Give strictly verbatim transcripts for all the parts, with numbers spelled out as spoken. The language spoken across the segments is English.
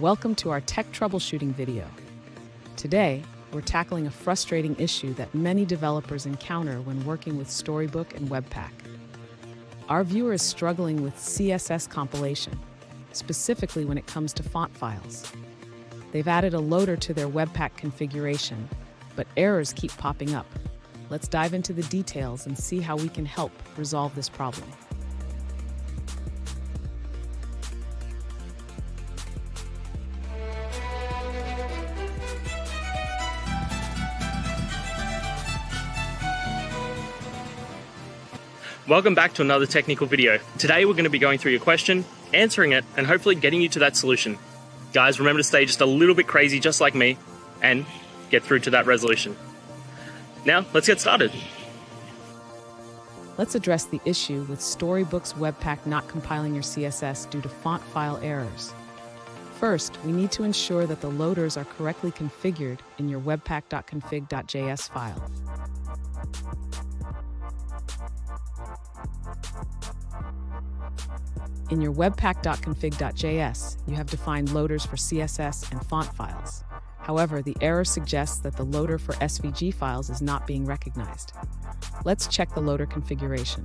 Welcome to our tech troubleshooting video. Today, we're tackling a frustrating issue that many developers encounter when working with Storybook and Webpack. Our viewer is struggling with C S S compilation, specifically when it comes to font files. They've added a loader to their Webpack configuration, but errors keep popping up. Let's dive into the details and see how we can help resolve this problem. Welcome back to another technical video. Today we're going to be going through your question, answering it, and hopefully getting you to that solution. Guys, remember to stay just a little bit crazy, just like me, and get through to that resolution. Now, let's get started. Let's address the issue with Storybook's Webpack not compiling your C S S due to font file errors. First, we need to ensure that the loaders are correctly configured in your webpack dot config dot J S file. In your webpack dot config dot J S, you have defined loaders for C S S and font files. However, the error suggests that the loader for S V G files is not being recognized. Let's check the loader configuration.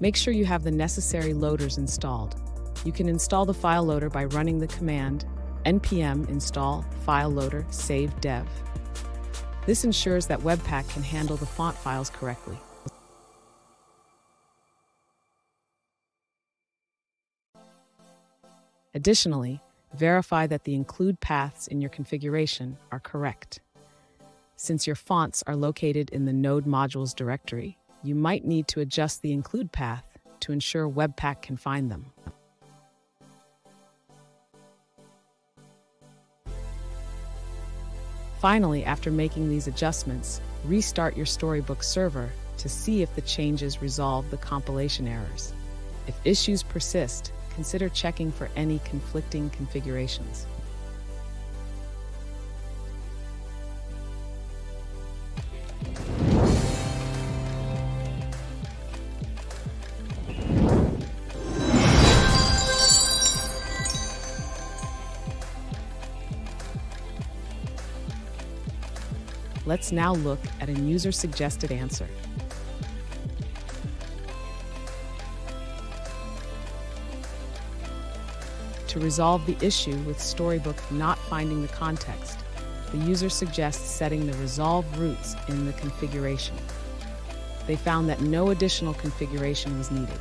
Make sure you have the necessary loaders installed. You can install the file loader by running the command npm install file-loader save dev. This ensures that Webpack can handle the font files correctly. Additionally, verify that the include paths in your configuration are correct. Since your fonts are located in the node modules directory, you might need to adjust the include path to ensure Webpack can find them. Finally, after making these adjustments, restart your Storybook server to see if the changes resolve the compilation errors. If issues persist, consider checking for any conflicting configurations. Let's now look at a user-suggested answer. To resolve the issue with Storybook not finding the context, the user suggests setting the resolve routes in the configuration. They found that no additional configuration was needed.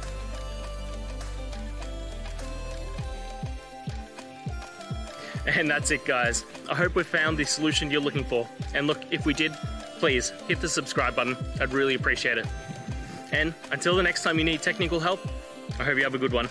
And that's it, guys. I hope we found the solution you're looking for. And look, if we did, please hit the subscribe button. I'd really appreciate it. And until the next time you need technical help, I hope you have a good one.